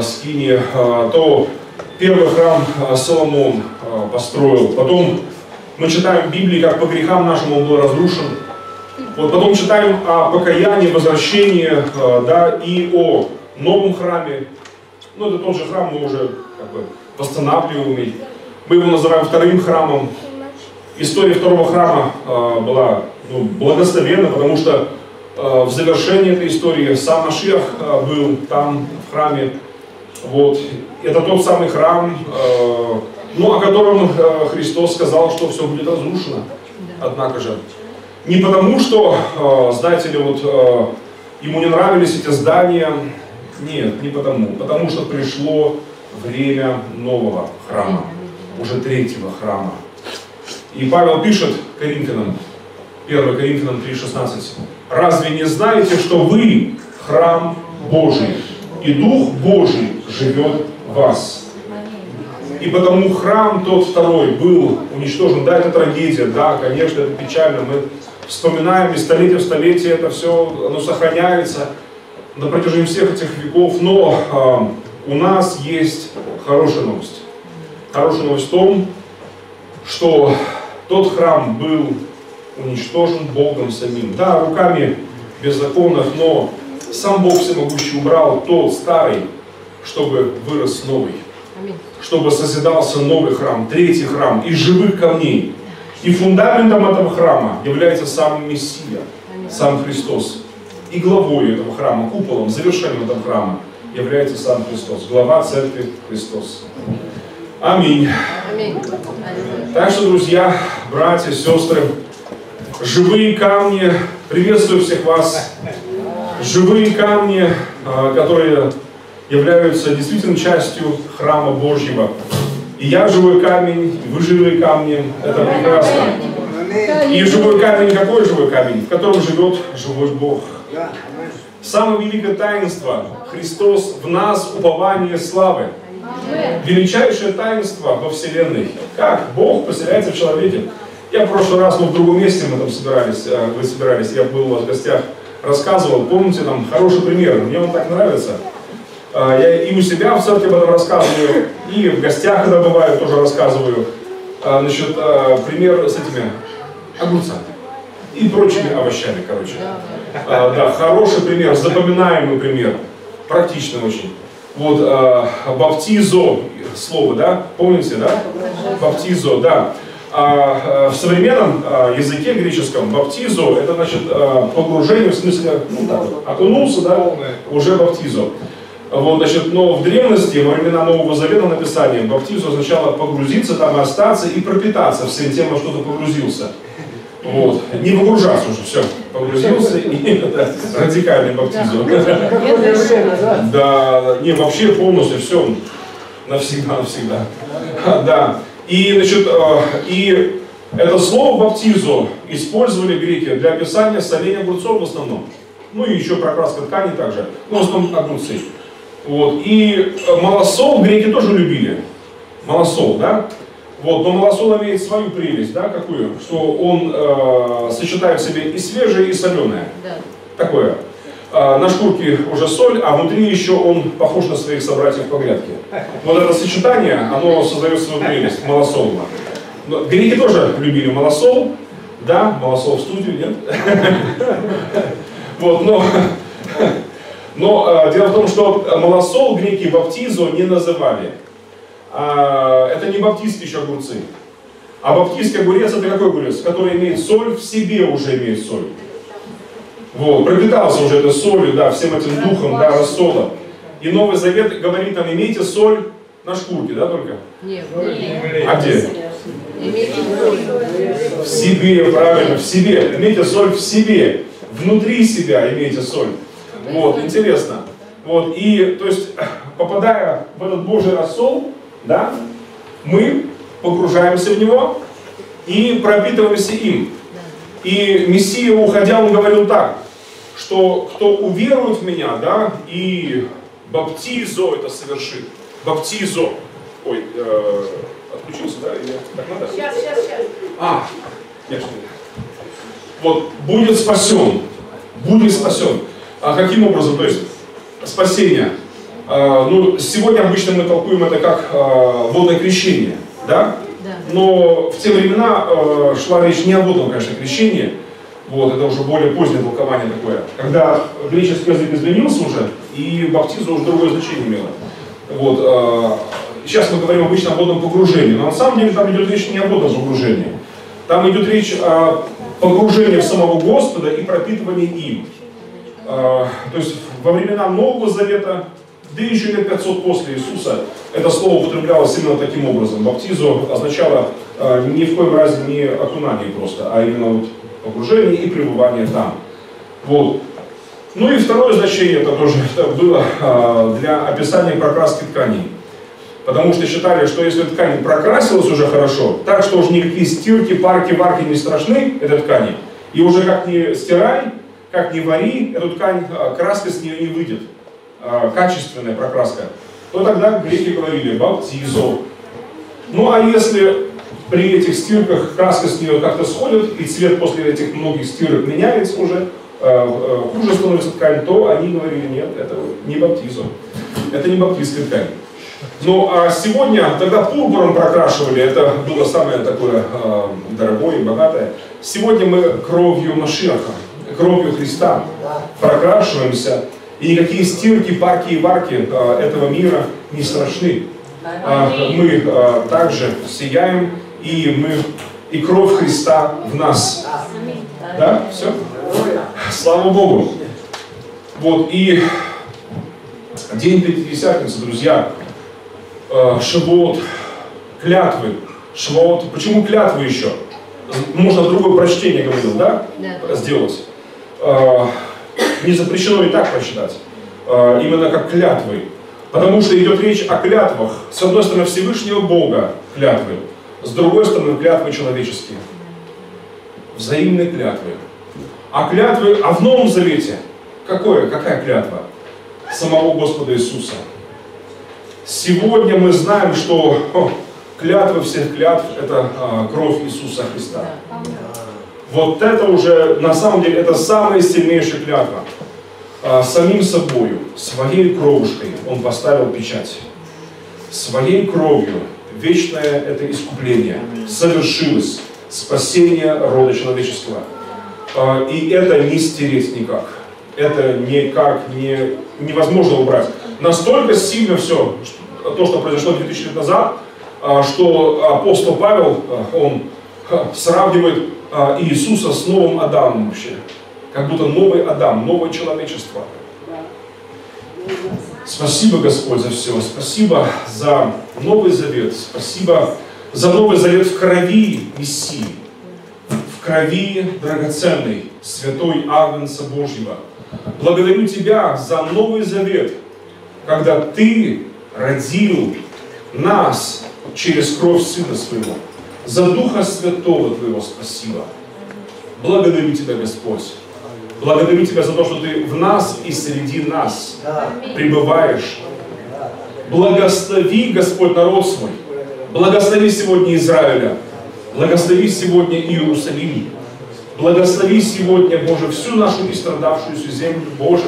скиния, то 1-й храм Соломон построил. Потом мы читаем в Библии, как по грехам нашим он был разрушен. Вот потом читаем о покаянии, возвращении, да, и о новом храме. Ну, это тот же храм, мы уже как бы восстанавливаем. Мы его называем 2-м храмом. История 2-го храма была, ну, благословенна, потому что в завершении этой истории сам Машиах был там, в храме. Вот. Это тот самый храм, ну, о котором Христос сказал, что все будет разрушено. Однако же. Не потому, что, знаете ли, вот, ему не нравились эти здания. Нет, не потому. Потому что пришло время нового храма, уже 3-го храма. И Павел пишет Коринфянам, 1 Коринфянам 3:16: «Разве не знаете, что вы храм Божий, и Дух Божий живет в вас? И потому храм тот 2-й был уничтожен». Да, это трагедия, да, конечно, это печально. Мы вспоминаем, и столетие в столетие это все, оно сохраняется на протяжении всех этих веков, но у нас есть хорошая новость. Хорошая новость в том, что тот храм был уничтожен Богом самим. Да, руками беззаконных, но сам Бог всемогущий убрал тот старый, чтобы вырос новый. Аминь. Чтобы созидался новый храм, 3-й храм, из живых камней. И фундаментом этого храма является сам Мессия, сам Христос. И главой этого храма, куполом, завершением этого храма является сам Христос, глава церкви Христос. Аминь. Аминь. Так что, друзья, братья, сестры, живые камни, приветствую всех вас. Живые камни, которые являются действительно частью храма Божьего. И я живой камень, и вы живые камни. Это прекрасно. И живой камень, какой живой камень? В котором живет живой Бог. Самое великое таинство – Христос в нас, упование славы. Величайшее таинство во Вселенной. Как Бог поселяется в человеке. Я в прошлый раз, в другом месте мы там собирались, вы собирались, я был у вас в гостях, рассказывал, помните, там хороший пример, мне он так нравится. Я и у себя в церкви об этом рассказываю, и в гостях, когда бываю, тоже рассказываю. Значит, пример с этими огурцами и прочими овощами, короче. Да, хороший пример, запоминаемый пример, практичный очень. Вот, баптизо, слово, да, помните, да? Баптизо, да. В современном языке греческом баптизо, это значит погружение, в смысле, ну да, окунулся, да, уже баптизо. Вот, значит, но в древности, во времена Нового Завета написания, баптизо означало погрузиться, там остаться и пропитаться всем тем, во что-то погрузился. Вот. Не погружаться уже, все, погрузился, и да, радикальный баптизо. Да, не, вообще полностью, все, навсегда, навсегда. Да. И, значит, и это слово «баптизо» использовали греки для описания соления огурцов в основном. Ну и еще прокраска ткани также, но в основном огурцы. Вот. И малосол греки тоже любили. Малосол, да? Вот. Но малосол имеет свою прелесть, да, какую? Что он сочетает в себе и свежее, и соленое. Да. Такое. На шкурке уже соль, а внутри еще он похож на своих собратьев по грядке. Вот это сочетание, оно создает свою прелесть, малосол. Греки тоже любили малосол, да, малосол в студию, нет? Вот, но дело в том, что малосол греки баптизо не называли. Это не баптистские еще огурцы. А баптистский огурец это какой огурец? Который имеет соль, в себе уже имеет соль. Вот, пропитался уже этой солью, да, всем этим духом, да, рассолом. И Новый Завет говорит там, имейте соль на шкурке, да, только? Нет, а где? В себе, правильно, в себе. Имейте соль в себе. Внутри себя имейте соль. Вот, интересно. Вот, и, то есть, попадая в этот Божий рассол, да, мы погружаемся в него и пропитываемся им. И Мессия, уходя, он говорил так, что кто уверует в меня, да, и баптизо это совершит. Баптизо. Ой, отключился, да? Так надо? Сейчас. А, нет, что-то. Вот, будет спасен. Будет спасен. А каким образом? То есть, спасение. Ну, сегодня обычно мы толкуем это как водное крещение, да? Но в те времена шла речь не о водном, конечно, крещении. Вот, это уже более позднее толкование такое. Когда греческий язык изменился уже, и баптиза уже другое значение имела. Вот, сейчас мы говорим обычно о водном погружении. Но на самом деле там идет речь не о водном погружении. Там идет речь о погружении в самого Господа и пропитывании им. То есть во времена Нового Завета, да и еще лет 500 после Иисуса, это слово употреблялось именно таким образом. Баптизо означало ни в коем разе не окунание просто, а именно вот погружение и пребывание там. Вот. Ну и второе значение это тоже было для описания прокраски тканей. Потому что считали, что если ткань прокрасилась уже хорошо, так что уж никакие стирки, парки, варки не страшны этой ткани, и уже как ни стирай, как ни вари, эту ткань, краска с нее не выйдет. Качественная прокраска, то тогда греки говорили баптизо. Ну а если при этих стирках краска с нее как-то сходит, и цвет после этих многих стирок меняется уже, хуже становится ткань, то они говорили, нет, это не баптизо, это не баптистская ткань. Ну а сегодня, тогда пурпуром прокрашивали, это было самое такое дорогое и богатое. Сегодня мы кровью Машиаха, кровью Христа прокрашиваемся. И никакие стирки, парки и варки этого мира не страшны. Мы также сияем, и мы и кровь Христа в нас. Да? Все? Слава Богу! Вот, и день Пятидесятницы, друзья, Шивот, клятвы, Шивот. Почему клятвы еще? Можно другое прочтение, говорил, да? Сделать. Не запрещено и так прочитать, именно как клятвы. Потому что идет речь о клятвах. С одной стороны Всевышнего Бога клятвы, с другой стороны клятвы человеческие. взаимной клятвы. А клятвы, а в Новом Завете какое? Какая клятва? Самого Господа Иисуса. Сегодня мы знаем, что клятва всех клятв – это кровь Иисуса Христа. Вот это уже, на самом деле, это самая сильнейшая клятва. Самим собою, своей кровушкой Он поставил печать. Своей кровью вечное это искупление совершилось, спасение рода человеческого. И это не стереть никак. Это никак невозможно убрать. Настолько сильно все, то, что произошло 2000 лет назад, что апостол Павел, он сравнивает Иисуса с новым Адамом вообще. Как будто новый Адам, новое человечество. Спасибо, Господь, за все. Спасибо за Новый Завет. Спасибо за Новый Завет в крови Мессии. В крови драгоценной, святой Агнца Божьего. Благодарю Тебя за Новый Завет, когда Ты родил нас через кровь Сына Своего. За Духа Святого Твоего спасибо. Благодарю Тебя, Господь. Благодарю Тебя за то, что Ты в нас и среди нас пребываешь. Благослови, Господь, народ свой. Благослови сегодня Израиля. Благослови сегодня Иерусалим. Благослови сегодня, Боже, всю нашу истрадавшуюся землю, Боже,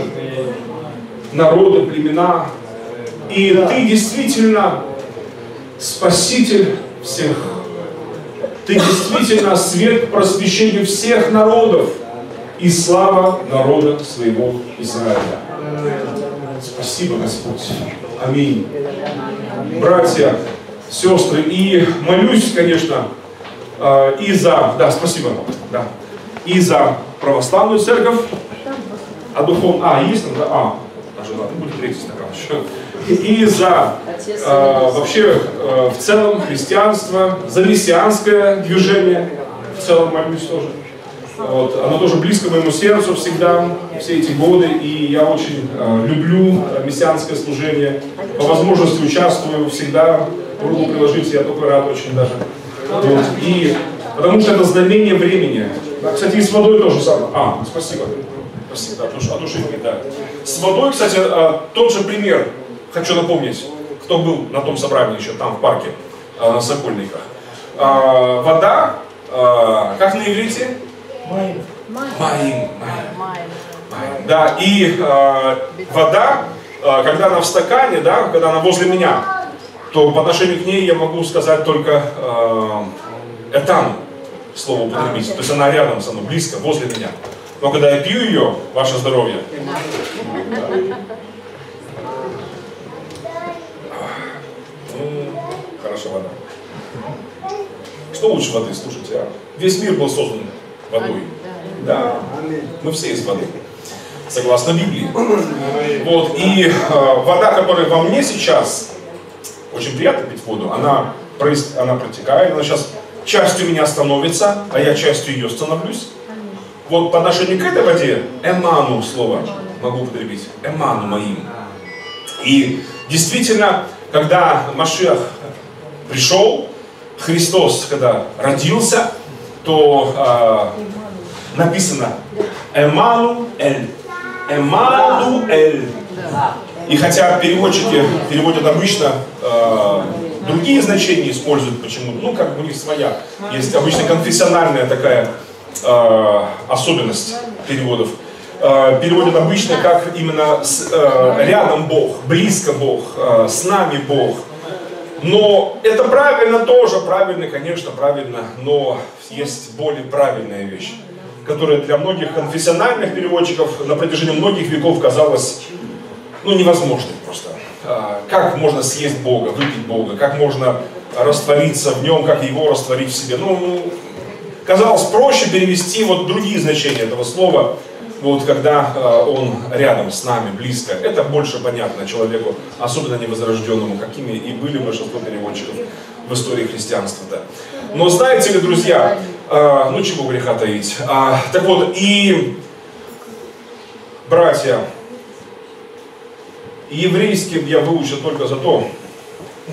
народы, племена. И Ты действительно Спаситель всех. Ты действительно свет к просвещению всех народов. И слава народа своего Израиля. Спасибо, Господь. Аминь. Братья, сестры, и молюсь, конечно, и за... Да, спасибо. Да. И за православную церковь. А духовную... А, есть там, да? А, даже ладно, будет третий стакан еще. И за вообще в целом христианство, за мессианское движение. В целом молюсь тоже. Вот, оно тоже близко моему сердцу всегда, все эти годы, и я очень люблю мессианское служение, по возможности участвую всегда, руку приложить, я только рад очень даже. Вот, и, потому что это знамение времени. Кстати, и с водой тоже самое. А, спасибо. Спасибо, да, от души не да. С водой, кстати, тот же пример, хочу напомнить, кто был на том собрании еще, там, в парке, на Сокольниках. Вода, как на иврите? Маим. Да, и вода, когда она в стакане, да, когда она возле меня, то по отношению к ней я могу сказать только этан, слово употребить. То есть она рядом со мной, близко, возле меня. Но когда я пью ее, ваше здоровье. Хорошая вода. Что лучше воды, слушайте, а? Весь мир был создан водой. Да, мы все из воды, согласно Библии. Вот, и вода, которая во мне сейчас, очень приятно пить воду, она протекает, она сейчас частью меня становится, а я частью ее становлюсь. Вот по отношению к этой воде, эману слово могу употребить, эману моим. И действительно, когда Машиах пришел, Христос, когда родился, то написано «Эммануэль». «Эммануэль». И хотя переводчики переводят обычно другие значения, используют почему-то, ну как бы у них своя, есть обычно конфессиональная такая особенность переводов. Переводят обычно как именно «рядом Бог», «близко Бог», «с нами Бог». Но это правильно тоже, правильно, конечно, правильно, но есть более правильная вещь, которая для многих конфессиональных переводчиков на протяжении многих веков казалась, ну, невозможной просто. Как можно съесть Бога, выпить Бога, как можно раствориться в Нем, как Его растворить в себе. Ну, казалось проще перевести вот другие значения этого слова, вот когда Он рядом с нами, близко, это больше понятно человеку, особенно невозрожденному, какими и были большинство переводчиков в истории христианства-то. Но знаете ли, друзья, ну чего греха таить. Так вот, и братья, еврейским я выучил только за то,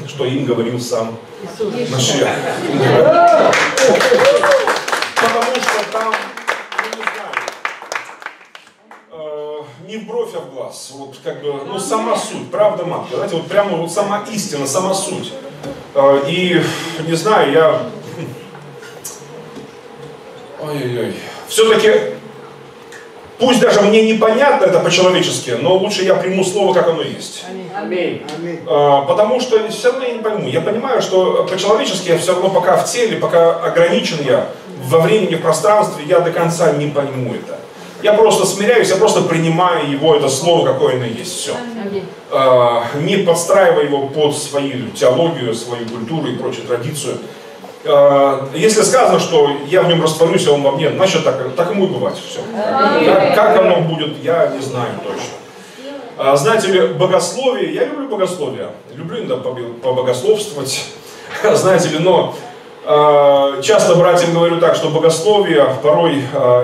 что им говорил сам Машиах. потому что там, ну, не в бровь, а в глаз. Вот как бы, ну, сама суть, правда, матка. Знаете, вот прямо вот сама истина, сама суть. И не знаю, я. Ой-ой-ой. Все-таки, пусть даже мне непонятно это по-человечески, но лучше я приму слово, как оно есть. Аминь. Аминь. Потому что все равно я не пойму. Я понимаю, что по-человечески я все равно пока в теле, пока ограничен я во времени, в пространстве, я до конца не пойму это. Я просто смиряюсь, я просто принимаю его, это слово, какое оно есть. Все. Не подстраивая его под свою теологию, свою культуру и прочую традицию. Если сказано, что я в нем растворюсь, а он во мне, значит, так ему и бывает все. Как оно будет, я не знаю точно. Знаете ли, богословие, я люблю богословие, люблю иногда побогословствовать, знаете ли, но часто братьям говорю так, что богословие порой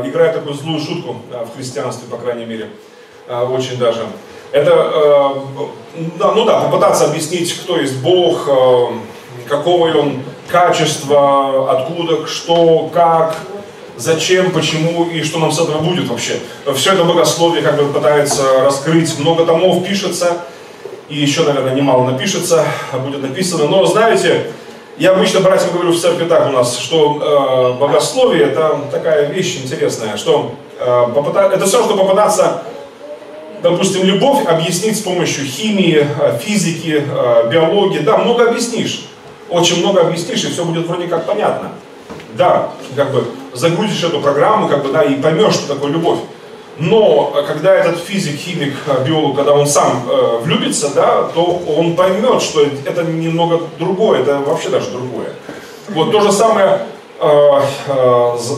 играет такую злую шутку в христианстве, по крайней мере, очень даже. Это, ну да, попытаться объяснить, кто есть Бог, какого он качества, откуда, что, как, зачем, почему и что нам с этого будет вообще. Все это богословие как бы пытается раскрыть. Много томов пишется, и еще, наверное, немало напишется, будет написано. Но знаете, я обычно братьям говорю в церкви так у нас, что богословие это такая вещь интересная, что это все, что попытаться, допустим, любовь объяснить с помощью химии, физики, биологии. Да, много объяснишь. Очень много объяснишь, и все будет вроде как понятно. Да, как бы загрузишь эту программу, как бы, да, и поймешь, что такое любовь. Но когда этот физик, химик, биолог, когда он сам влюбится, да, то он поймет, что это немного другое, это вообще даже другое. Вот то же самое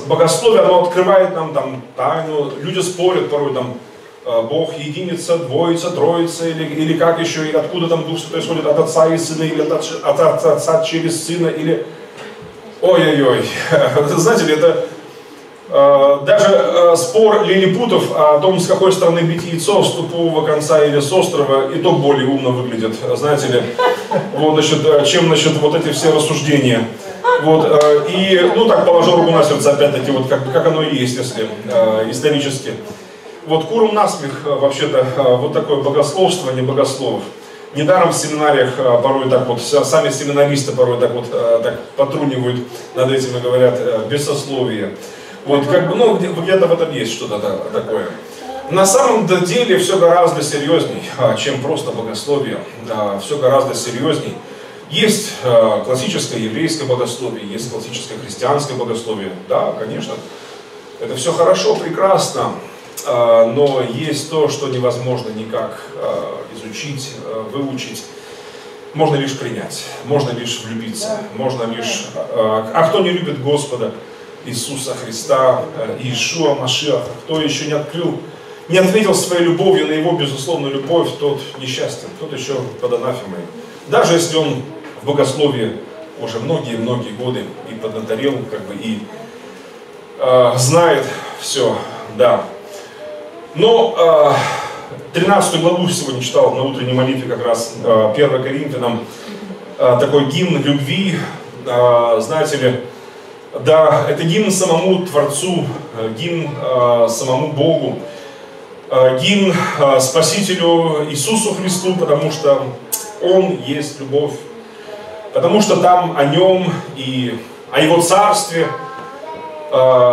богословие, оно открывает нам там тайну, люди спорят порой там, Бог единица, двоица, троица, или как еще, и откуда там Дух Святой исходит, от Отца и Сына, или от Отца через Сына, или... Ой-ой-ой, знаете ли, это даже спор лилипутов о том, с какой стороны бить яйцо, с тупого конца или с острова, и то более умно выглядит, знаете ли, вот, значит, чем насчет вот эти все рассуждения. Вот, и, ну так, положу руку на сердце, опять-таки, вот как оно и есть, если исторически. Вот куром насмех, вообще-то, вот такое богословство, не богословов. Недаром в семинариях порой так вот, сами семинаристы порой так вот так потрунивают над этим и говорят бессословие. Вот как бы, ну где-то в этом есть что-то такое. На самом деле все гораздо серьезней, чем просто богословие. Все гораздо серьезней. Есть классическое еврейское богословие, есть классическое христианское богословие. Да, конечно, это все хорошо, прекрасно. Но есть то, что невозможно никак изучить, выучить. Можно лишь принять, можно лишь влюбиться, можно лишь... А кто не любит Господа Иисуса Христа, Иешуа Машиаха, кто еще не открыл, не ответил своей любовью на его безусловную любовь, тот несчастен, тот еще под анафемой. Даже если он в богословии уже многие-многие годы и поднаторел, как бы, и знает все, да. Но 13 главу сегодня читал на утренней молитве как раз 1 Коринфянам, такой гимн любви, знаете ли, да, это гимн самому Творцу, гимн самому Богу, гимн Спасителю Иисусу Христу, потому что Он есть любовь, потому что там о Нем и о Его Царстве,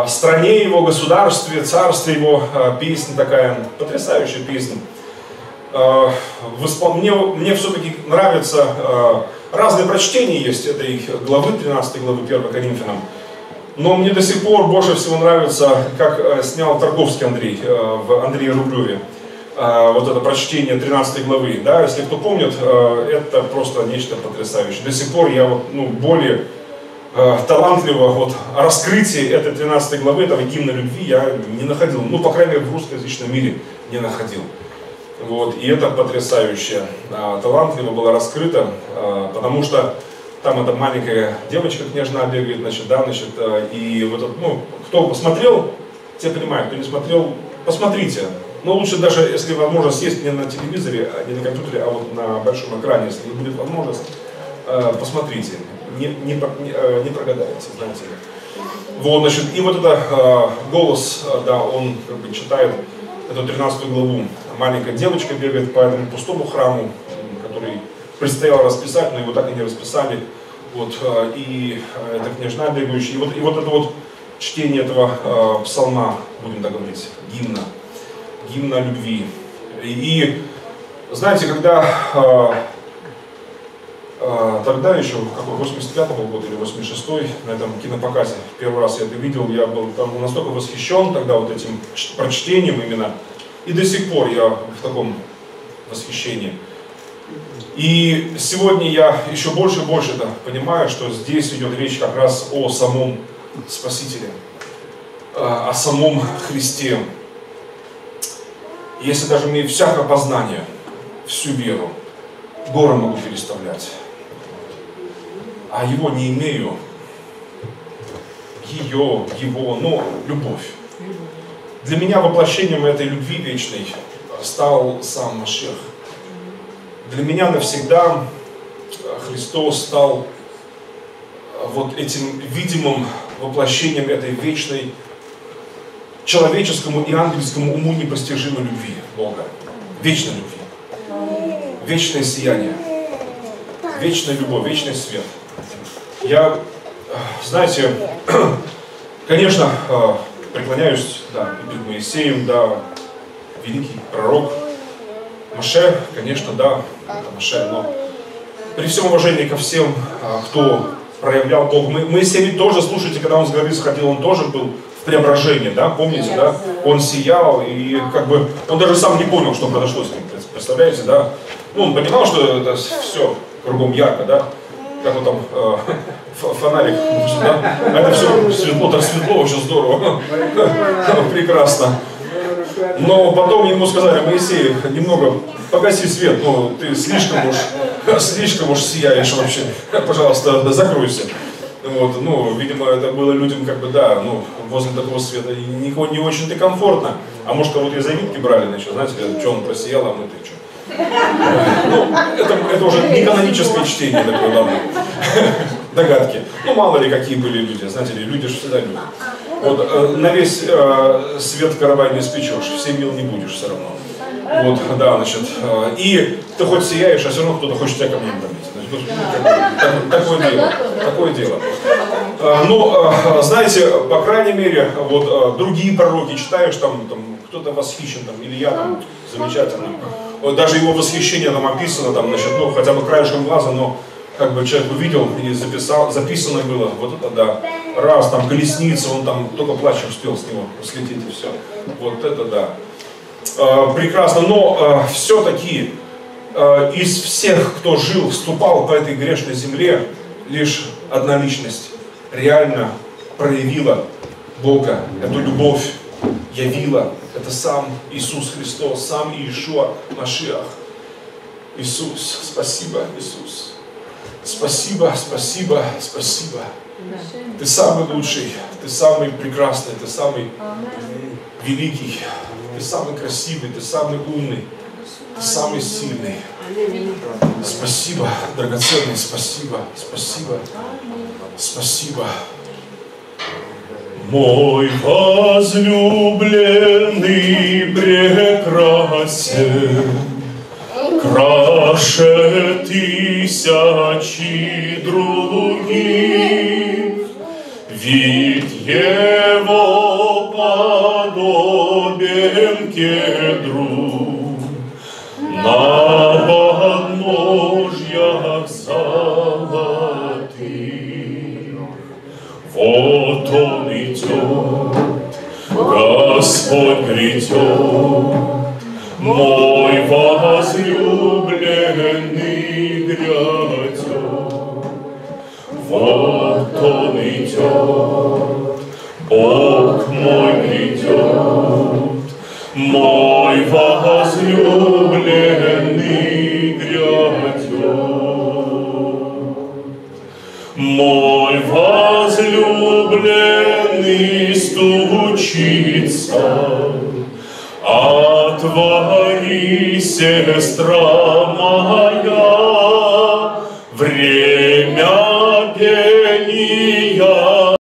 стране его, государстве, царстве его, песня такая, потрясающая песня. Мне все-таки нравится, разные прочтения есть этой главы, 13 главы 1 Коринфянам, но мне до сих пор больше всего нравится, как снял Торговский Андрей в Андрее Рублеве, вот это прочтение 13 главы, да, если кто помнит, это просто нечто потрясающее. До сих пор я вот, ну, более талантливо вот раскрытие этой 13 главы, этого гимна любви я не находил, ну, по крайней мере, в русскоязычном мире не находил. Вот, и это потрясающе талантливо было раскрыто, потому что там эта маленькая девочка княжна бегает, значит, да, значит, и вот, ну, кто посмотрел, те понимают, кто не смотрел, посмотрите. Но лучше даже, если возможность есть, не на телевизоре, не на компьютере, а вот на большом экране, если будет возможность, посмотрите. не прогадаете, знаете ли. Вот, значит, и вот это голос, да, он как бы читает эту 13 главу. Маленькая девочка бегает по этому пустому храму, который предстояло расписать, но его так и не расписали. Вот, и эта княжна бегающая. И вот это вот чтение этого псалма, будем так говорить, гимна любви. И знаете, когда тогда еще, какой, 85-го года или 86-й, на этом кинопоказе, первый раз я это видел, я был там настолько восхищен тогда вот этим прочтением именно, и до сих пор я в таком восхищении. И сегодня я еще больше и больше это понимаю, что здесь идет речь как раз о самом Спасителе, о самом Христе. Если даже мне всякое познание, всю веру, горы могу переставлять, а его не имею, но любовь. Для меня воплощением этой любви вечной стал сам Машех. Для меня навсегда Христос стал вот этим видимым воплощением этой вечной, человеческому и ангельскому уму непостижимой любви Бога. Вечной любви. Вечное сияние. Вечная любовь, вечный свет. Я, знаете, конечно, преклоняюсь, да, перед Моисеем, да, великий пророк Моше, конечно, да, Моше, но при всем уважении ко всем, кто проявлял Бога. Моисей тоже, слушайте, когда он с горы сходил, он тоже был в преображении, да, помните, да? Он сиял, и как бы он даже сам не понял, что произошло с ним, представляете, да? Ну, он понимал, что это все кругом ярко, да? Как он там фонарик, да? Это все светло, так светло, очень здорово, прекрасно. Но потом ему сказали: Моисей, немного погаси свет, ну ты слишком уж сияешь вообще, пожалуйста, закройся. Вот, ну, видимо, это было людям как бы, да, ну, возле такого света не очень-то комфортно. А может, кого-то и завидки брали, значит, знаете, что он просиял, а мы-то что. Ну, это уже не каноническое чтение такое, ладно, догадки. Ну, мало ли, какие были люди, знаете ли, люди же всегда люди. Вот, на весь свет каравай не спечешь, все мил не будешь все равно. Вот, да, значит, и ты хоть сияешь, а все равно кто-то хочет тебя камнем добить. Такое дело. Но, знаете, по крайней мере, вот другие пророки читаешь, там кто-то восхищен, там, Илья, там, замечательно. Вот, даже его восхищение там описано, там, значит, ну, хотя бы краешком глаза, но как бы человек увидел и записал, записано было, вот это да. Раз, там, колесница, он там только плачем успел с него слететь и все. Вот это да. Прекрасно, но все-таки из всех, кто жил, вступал по этой грешной земле, лишь одна личность реально проявила Бога, эту любовь явила. Это сам Иисус Христос, сам Иешуа Машиах. Иисус, спасибо, Иисус. Спасибо, спасибо, спасибо. Ты самый лучший, ты самый прекрасный, ты самый великий. Ты самый красивый, ты самый умный, ты самый сильный. Спасибо, драгоценный, спасибо, спасибо, спасибо. Мой возлюбленный прекрасен, краше тысячи других, ведь его подобен кедру на подножьях золотых. Вот он идет, Господь грядет, мой возлюбленный грядет. Вот он идет, Бог мой грядет, мой возлюбленный грядет. Мой возлюбленный стучится, отвори, сестра моя, время.